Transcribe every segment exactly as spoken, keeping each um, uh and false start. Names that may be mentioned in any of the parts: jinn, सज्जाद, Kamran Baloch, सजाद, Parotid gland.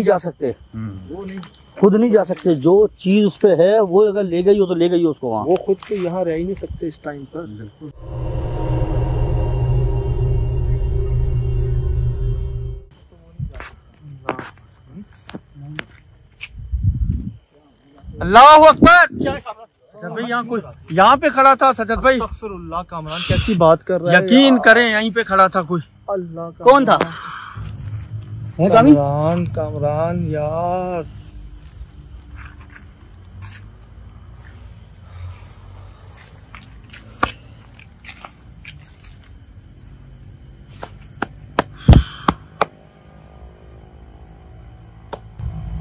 नहीं जा सकते, वो नहीं, खुद नहीं जा सकते। जो चीज उस पे है वो अगर ले गई हो तो ले गई हो उसको वहाँ, वो खुद के यहाँ रह ही नहीं सकते इस टाइम पर। अल्लाह अकबर, यहाँ कोई यहाँ पे खड़ा था सजद भाई। अल्लाह कामरान कैसी बात कर रहा है, यकीन करें यहीं पे खड़ा था कोई। अल्लाह कौन था? कामरान, कामरान यार,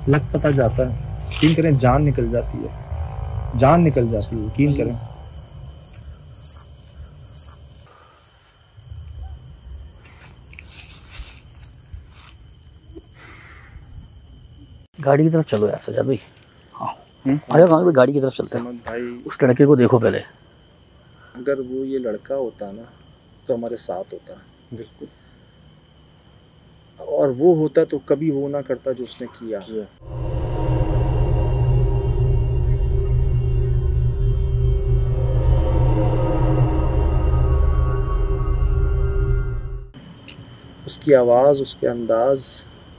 लग पता जाता है, यकीन करें जान निकल जाती है, जान निकल जाती है, यकीन करें। गाड़ी की तरफ चलो यार सजाद भाई। हाँ अरे गाँव में गाड़ी की तरफ चलते हैं भाई। उस लड़के को देखो पहले, अगर वो ये लड़का होता ना तो हमारे साथ होता बिल्कुल, और वो होता तो कभी वो ना करता जो उसने किया। उसकी आवाज़, उसके अंदाज,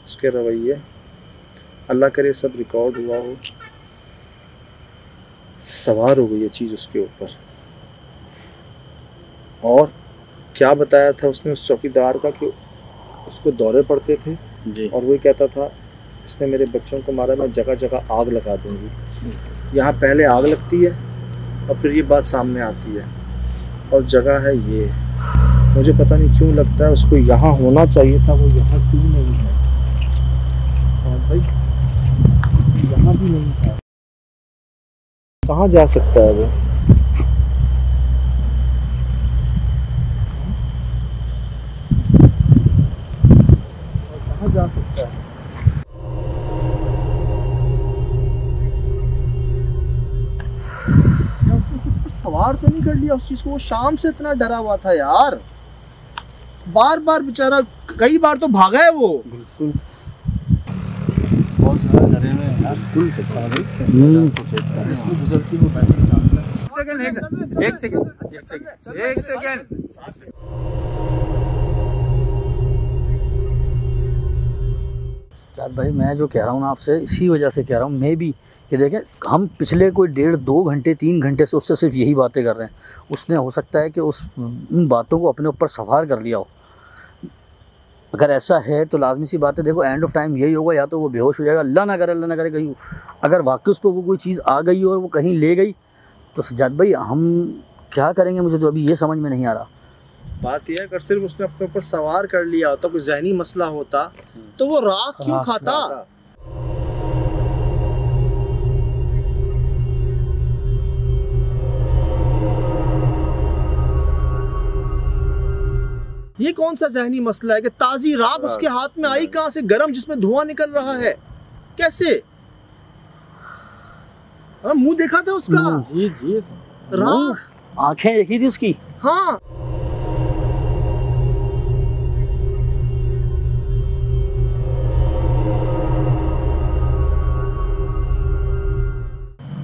उसके रवैये, अल्लाह करे सब रिकॉर्ड हुआ हो। सवार हो गई ये चीज़ उसके ऊपर। और क्या बताया था उसने उस चौकीदार का कि उसको दौरे पड़ते थे जी। और वो कहता था इसने मेरे बच्चों को मारा, मैं जगह जगह आग लगा दूंगी। यहाँ पहले आग लगती है और फिर ये बात सामने आती है। और जगह है ये, मुझे पता नहीं क्यों लगता है उसको यहाँ होना चाहिए था, वो यहाँ क्यों नहीं है। और भाई यहाँ भी नहीं था, कहाँ जा सकता है वो? कहाँ जा सकता है? या उसको कुछ पर सवार तो नहीं कर लिया उस चीज को? वो शाम से इतना डरा हुआ था यार, बार बार बेचारा कई बार तो भागा है वो। बिल्कुल कुल जिसमें गुजरती वो पैसे निकालता। एक सेकंड, एक सेकंड, एक सेकंड। जाद भाई मैं जो कह रहा हूँ ना आपसे, इसी वजह से कह रहा हूँ मैं भी कि देखें हम पिछले कोई डेढ़ दो घंटे तीन घंटे से उससे सिर्फ यही बातें कर रहे हैं। उसने हो सकता है कि उस उन बातों को अपने ऊपर सवार कर लिया हो। अगर ऐसा है तो लाजमी सी बात है, देखो एंड ऑफ टाइम यही होगा, या तो वो बेहोश हो जाएगा, अल्लाह ना करे अल्लाह ना करे कहीं। अगर वाकई उस पर वो कोई चीज़ आ गई और वो कहीं ले गई तो सजाद भाई हम क्या करेंगे, मुझे तो अभी ये समझ में नहीं आ रहा। बात यह है अगर सिर्फ उसने अपने ऊपर सवार कर लिया होता, कोई जहनी मसला होता तो वो राख क्यों खाता? ये कौन सा जहनी मसला है कि ताज़ी राख उसके हाथ में आई कहाँ से, गरम जिसमें धुआं निकल रहा है, कैसे? हाँ मुंह देखा था उसका, जी जी राख, आंखें देखी थी उसकी। हाँ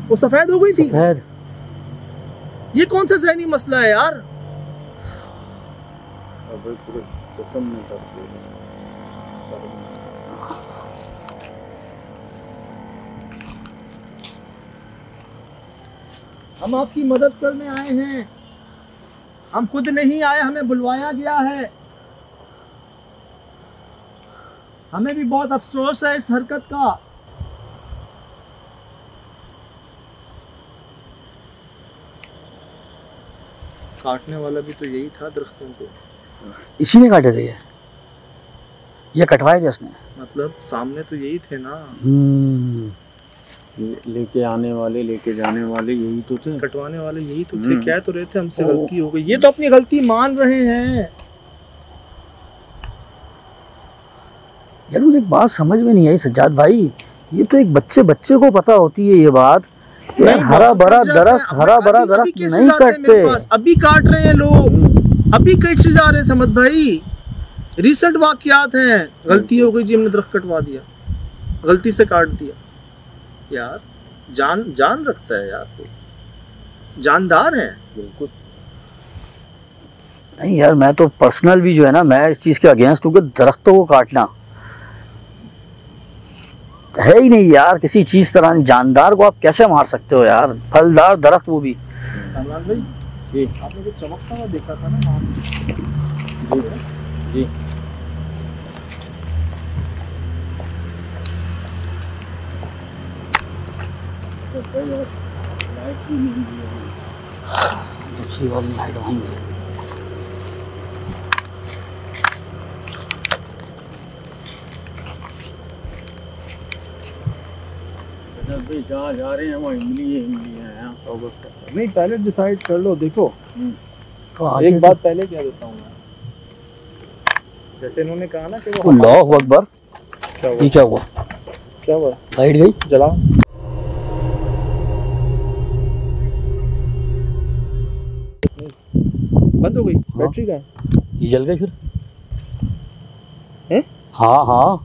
वो सफेद हो गई थी। ये कौन सा जहनी मसला है यार? हम आपकी मदद करने आए हैं, हम खुद नहीं आए, हमें बुलवाया गया है। हमें भी बहुत अफसोस है इस हरकत का। काटने वाला भी तो यही था दरख्तों को, इसी ने काटे थे ये, ये कटवाए थे इसने। मतलब सामने तो यही थे ना, लेके आने वाले लेके जाने वाले यही तो थे, कटवाने वाले यही तो थे। क्या तो रहे थे, हमसे गलती हो गई, ये तो अपनी गलती मान रहे हैं। यार मुझे एक बात समझ में नहीं आई सज्जाद भाई, ये तो एक बच्चे बच्चे को पता होती है ये बात। हरा भरा दरख्त, हरा भरा दरख्त नहीं काटते, अभी काट रहे हैं लोग, अभी कई चीजें आ रहे हैं। समझ भाई रिसेंट वाकयात हैं, गलती हो गई जी हमने दरख्त कटवा दिया। गलती से काट दिया। यार जान जान रखता है यार, कोई जानदार है। बिल्कुल नहीं यार, मैं तो पर्सनल भी जो है ना, मैं इस चीज़ के अगेंस्ट हूँ कि दरख्तों को काटना है ही नहीं यार, किसी चीज़ तरह नहीं। जानदार को आप कैसे मार सकते हो यार, फलदार दरख्त वो भी। कामरान भाई जी, आपने जो चमकता हुआ देखा था ना जी जी, दूसरी वाली लाइट आएंगे। जा जा रहे हैं वो इमली इमली हैं। नहीं पहले डिसाइड कर लो। देखो एक बात पहले कह देता हूँ मैं, जैसे इन्होंने कहा ना कि वो अल्लाह अकबर, ये क्या हुआ क्या हुआ, लाइट गई, जलाओ। बंद हो गई बैटरी का, ये जल गई फिर हैं? हाँ हाँ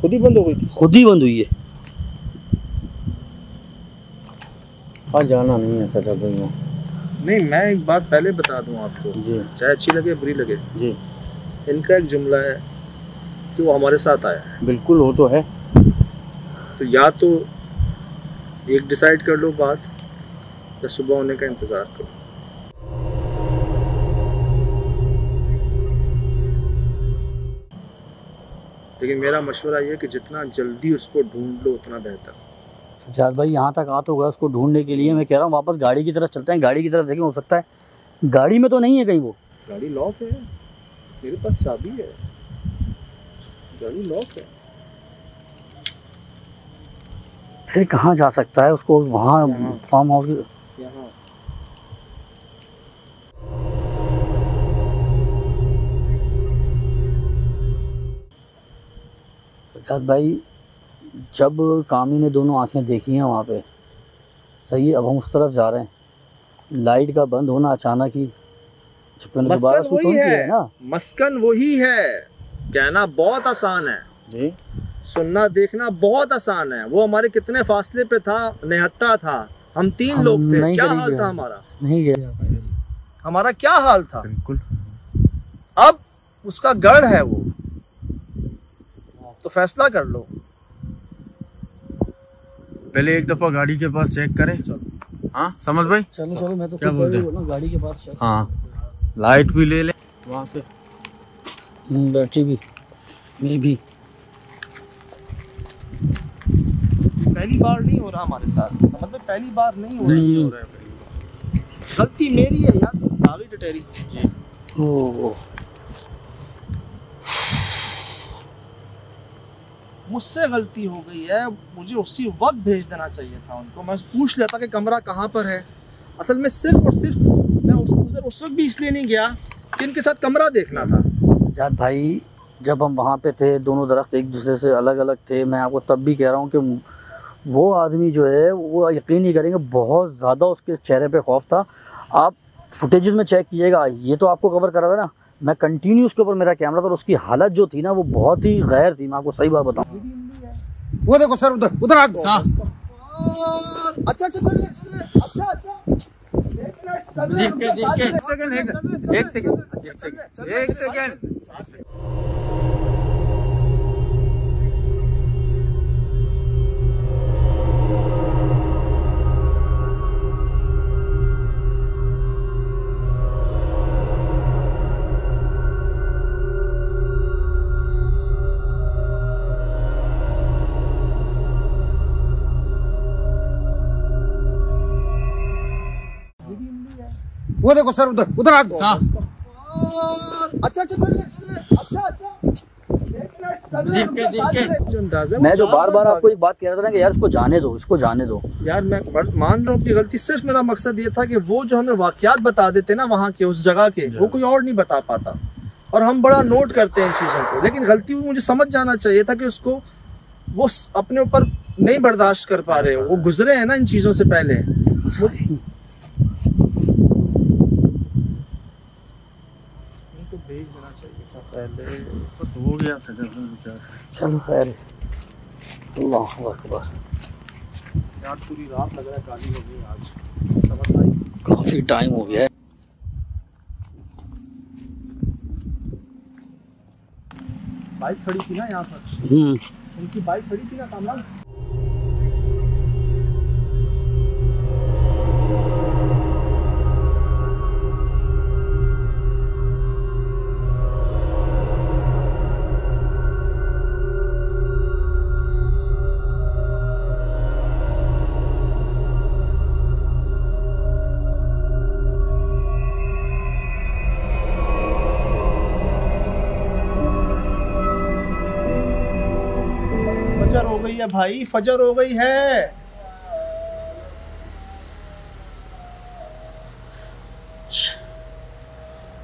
खुद ही बंद हो गई थी, खुद ही बंद हुई है। हाँ जाना नहीं है सदा भाई। नहीं मैं एक बात पहले बता दूं आपको जी, चाहे अच्छी लगे बुरी लगे जी, इनका एक जुमला है कि वो हमारे साथ आया है। बिल्कुल वो तो है, तो या तो एक डिसाइड कर लो बात, या सुबह होने का इंतज़ार करो। लेकिन मेरा मशवरा ये है कि जितना जल्दी उसको ढूंढ लो उतना बेहतर। सजाद भाई यहाँ तक आ तो गया, उसको ढूंढने के लिए मैं कह रहा हूँ वापस गाड़ी की तरफ चलते हैं, गाड़ी की तरफ देखें। हो सकता है गाड़ी में तो नहीं है कहीं, वो गाड़ी लॉक है, मेरे पास चाबी है, गाड़ी लॉक है। फिर कहाँ जा सकता है उसको, वहाँ फार्म हाउस की। यहाँ यार भाई जब कामी ने दोनों आंखें देखी हैं वहाँ पे, सही है। अब हम उस तरफ जा रहे हैं, लाइट का बंद होना अचानक ही, मस्कन वही है ना, मस्कन वही है। कहना बहुत आसान है जी, सुनना देखना बहुत आसान है। वो हमारे कितने फासले पे था, निहत्ता था, हम तीन हम लोग थे, क्या हाल था हमारा, नहीं गया हमारा क्या हाल था। बिल्कुल अब उसका गढ़ है वो, तो फैसला कर लो। पहले एक दफा गाड़ी के पास चेक करें। हाँ समझ भाई, चलो चलो मैं तो क्या बोल रहा हूँ, गाड़ी के पास चेक। हाँ लाइट भी ले ले वहाँ से, बैटरी भी मैं भी। पहली बार नहीं हो रहा हमारे साथ, समझ में, पहली बार नहीं हो नहीं हो रहा है। गलती मेरी है यार, गाड़ी टटेरी। ओ मुझसे गलती हो गई है, मुझे उसी वक्त भेज देना चाहिए था उनको। मैं पूछ लेता कि कमरा कहाँ पर है। असल में सिर्फ और सिर्फ मैं उधर उस वक्त भी इसलिए नहीं गया कि इनके साथ कमरा देखना था। सजाद भाई जब हम वहाँ पे थे, दोनों दरख्त एक दूसरे से अलग अलग थे। मैं आपको तब भी कह रहा हूँ कि वो आदमी जो है वो यकीन नहीं करेंगे, बहुत ज़्यादा उसके चेहरे पर खौफ था। आप फुटेज में चेक कीजिएगा, ये तो आपको कवर करा था ना। मैं कंटिन्यू उसके ऊपर मेरा कैमरा था, और उसकी हालत जो थी ना वो बहुत ही गैर थी। मैं आपको सही बात बताऊं, वो देखो सर उधर उधर आ गया। अच्छा अच्छा चल अच्छा अच्छा देख के देख के एक सेकंड एक सेकंड एक सेकंड एक सेकंड वो देखो सर उधर उधर आ गया। अच्छा अच्छा अच्छा अच्छा देख के देख के मैं जो बार बार आपको एक बात कह रहा था ना कि यार इसको जाने दो, इसको जाने दो। यार मैं मान रहा हूँ अपनी गलती, सिर्फ मेरा मकसद ये था कि वो जो हमें वाकयात बता देते ना वहाँ के, उस जगह के, वो कोई और नहीं बता पाता। और हम बड़ा नोट करते हैं इन चीज़ों को, लेकिन गलती हुई, मुझे समझ जाना चाहिए था कि उसको वो अपने ऊपर नहीं बर्दाश्त कर पा रहे। वो गुजरे हैं ना इन चीज़ों से पहले। भेज देना चाहिए था पहले, तो हो गया था। चलो खैर। अल्लाह अकबर, पूरी रात लग रहा है काली हो गई आज, काफ़ी टाइम हो गया है। बाइक खड़ी थी ना यहाँ पर, उनकी बाइक खड़ी थी ना कामरान। फजर हो गई है भाई, फजर हो गई है।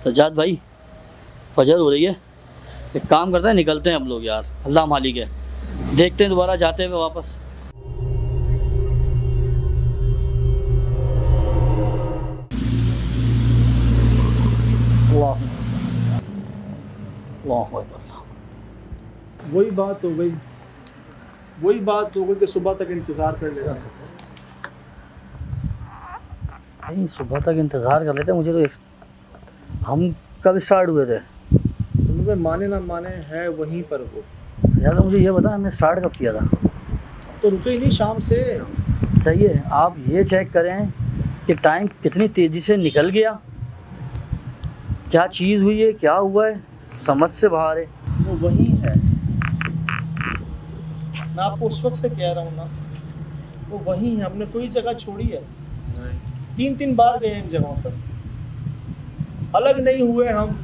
सज्जाद भाई फजर हो रही है, एक काम करते हैं निकलते हैं हम लोग यार, अल्लाह मालिक है, देखते हैं दोबारा जाते हुए वापस। वाह वाह, वही बात हो गई, वही बात हो गई कि सुबह तक इंतज़ार कर लेगा। नहीं सुबह तक इंतज़ार कर लेते, मुझे तो एक... हम कब स्टार्ट हुए थे सुबह में, माने ना माने है वहीं पर हो यार। मुझे ये बता हमने स्टार्ट कब किया था? तो रुके ही नहीं शाम से। सही है, आप ये चेक करें कि टाइम कितनी तेज़ी से निकल गया, क्या चीज़ हुई है, क्या हुआ है, समझ से बाहर है। वो तो वहीं है, मैं आपको उस वक्त से कह रहा हूँ ना, वो वहीं है, हमने कोई जगह छोड़ी है नहीं। तीन तीन बार गए इन जगहों पर, अलग नहीं हुए हम,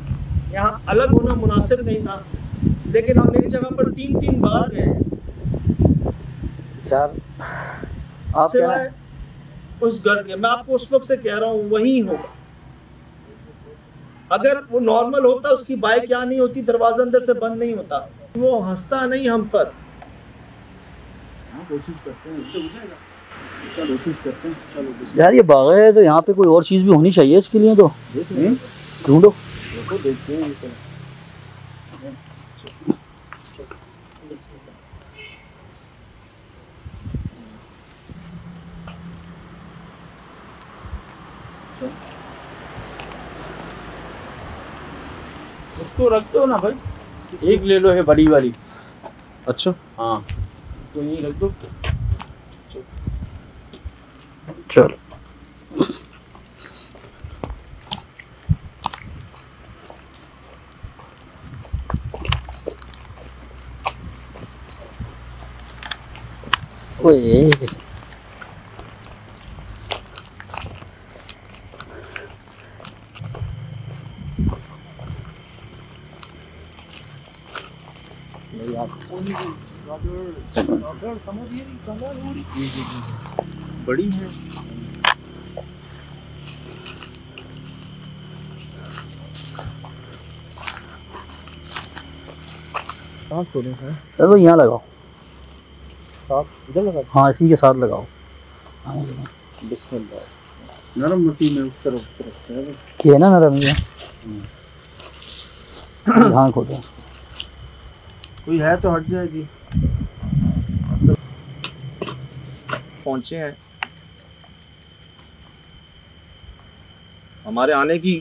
यहाँ अलग होना मुनासिब नहीं था, लेकिन हम एक जगह पर तीन तीन बार गए यार। आप सिवाय उस घर के, मैं आपको उस वक्त से कह रहा हूँ वहीं होगा। अगर वो नॉर्मल होता उसकी बाइक यहाँ नहीं होती, दरवाजा अंदर से बंद नहीं होता, वो हंसता नहीं हम पर। कोशिश करते हैं, इससे हो जाएगा, चलो कोशिश करते हैं, चलो यार। ये बाग है तो यहाँ पे कोई और चीज़ भी होनी चाहिए इसके लिए, तो ढूंढो देखो, देखते हैं। उसको रख दो ना भाई, एक ले लो है बड़ी वाली। अच्छा हाँ, तो यही रख दो। चलो ओए बड़ी है। चलो यहाँ लगाओ, साथ इधर लगाओ। हाँ इसी के साथ लगाओ। बिस्मिल्लाह, नरम मिट्टी में उस तरफ तरफ है ना, नरम ये ढांक होता है। कोई है तो हट जाए जी। पहुंचे हैं, हमारे आने की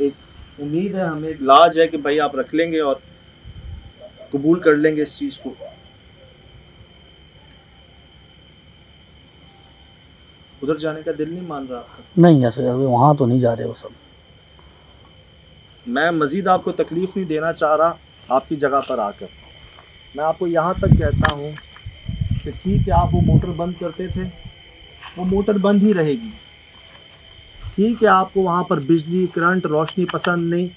एक उम्मीद है, हमें एक लाज है कि भाई आप रख लेंगे और कबूल कर लेंगे इस चीज को। उधर जाने का दिल नहीं मान रहा। नहीं यार सर, वहां तो नहीं जा रहे वो सब। मैं मजीद आपको तकलीफ नहीं देना चाह रहा आपकी जगह पर आकर। मैं आपको यहाँ तक कहता हूँ कि ठीक है आप वो मोटर बंद करते थे, वो मोटर बंद ही रहेगी। ठीक है आपको वहाँ पर बिजली करंट रोशनी पसंद नहीं,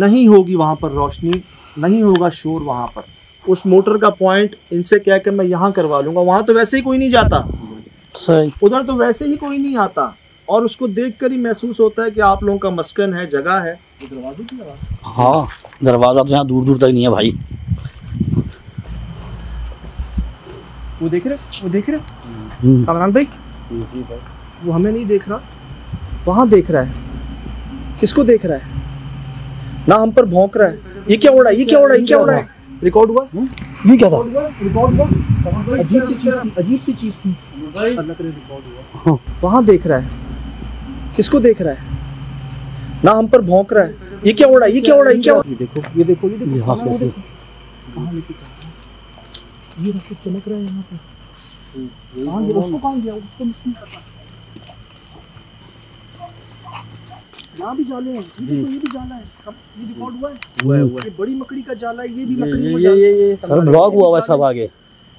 नहीं होगी वहाँ पर रोशनी, नहीं होगा शोर वहाँ पर। उस मोटर का पॉइंट इनसे कह कर मैं यहाँ करवा लूँगा। वहाँ तो वैसे ही कोई नहीं जाता, सही, उधर तो वैसे ही कोई नहीं आता, और उसको देखकर ही महसूस होता है कि आप लोगों का मस्कन है, जगह है। दरवाजे की आवाज़। हाँ दरवाज़ा तो यहाँ दूर दूर तक नहीं है भाई। वो देख रहे, वो देख रहे कामरान भाई, वो हमें नहीं देख रहा, वहाँ देख रहा है। किसको देख रहा है ना, हम पर भौंक रहा है। ये क्या उड़ा, ये क्या उड़ा, ये क्या उड़ा है? रिकॉर्ड हुआ? ये क्या था? अजीब सी चीज थी, अजीब सी चीज थी। हाँ। वहाँ देख रहा है, किसको देख रहा है ना, हम पर भौंक रहा है। ये क्या हो रहा है? ये क्या हो रहा है? ये क्या हो रहा है? ये देखो, ये देखो, ये देखो, ये हाथ कैसे कहाँ लेके जा रहा है? ये रखो चमक रहा है यहाँ पे। कहाँ गया उसको? कहाँ गया उसको? मिस नहीं करता। यहाँ भी जाले हैं, ये भी जाला है। ये रिकॉर्ड हुआ है, हुआ है, हुआ है। बड़ी मकड़ी का जाला है, ये भी मकड़ी का जाला है। सर ब्लॉग हुआ हुआ है सब आगे।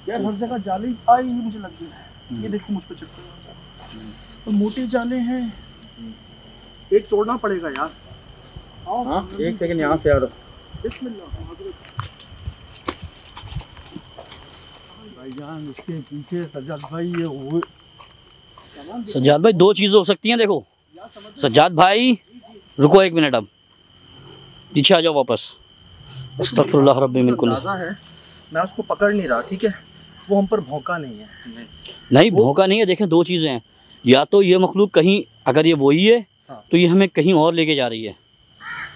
यार हर जगह जाले ही आए, ये मुझे लग गया। ये देखो मुझ पर चक्कर, मोटे जाले हैं, एक तोड़ना पड़ेगा यार। हाँ एक सेकंड यहाँ से यार। भाईजान उसके पीछे सज्जाद भाई, ये सज्जाद भाई दो चीजें हो सकती हैं। देखो सज्जाद भाई, रुको एक मिनट, अब पीछे आ जाओ वापस। अस्तगफिरुल्लाह रब्बी मिन कुल्ली। मैं उसको पकड़ नहीं रहा, ठीक है, वो हम पर भौंका नहीं है। नहीं भौंका नहीं है। देखें दो चीजें हैं, या तो ये मखलूक कहीं, अगर ये वही है तो ये हमें कहीं और लेके जा रही है,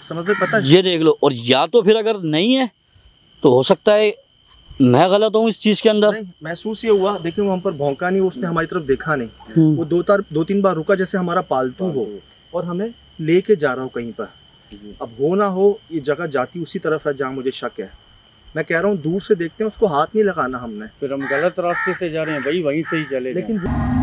समझ में, पता है? ये देख लो। और या तो फिर अगर नहीं है तो हो सकता है मैं गलत हूँ इस चीज़ के अंदर। महसूस ये हुआ, देखिए वो हम पर भौंका नहीं, उसने हमारी तरफ देखा नहीं, वो दो तार दो तीन बार रुका जैसे हमारा पालतू हो, और हमें लेके जा रहा हो कहीं पर। अब हो ना हो, ये जगह जाती उसी तरफ है जहाँ मुझे शक है। मैं कह रहा हूँ दूर से देखते हैं, उसको हाथ नहीं लगाना हमने, फिर हम गलत रास्ते से जा रहे हैं भाई, वहीं से ही चले। लेकिन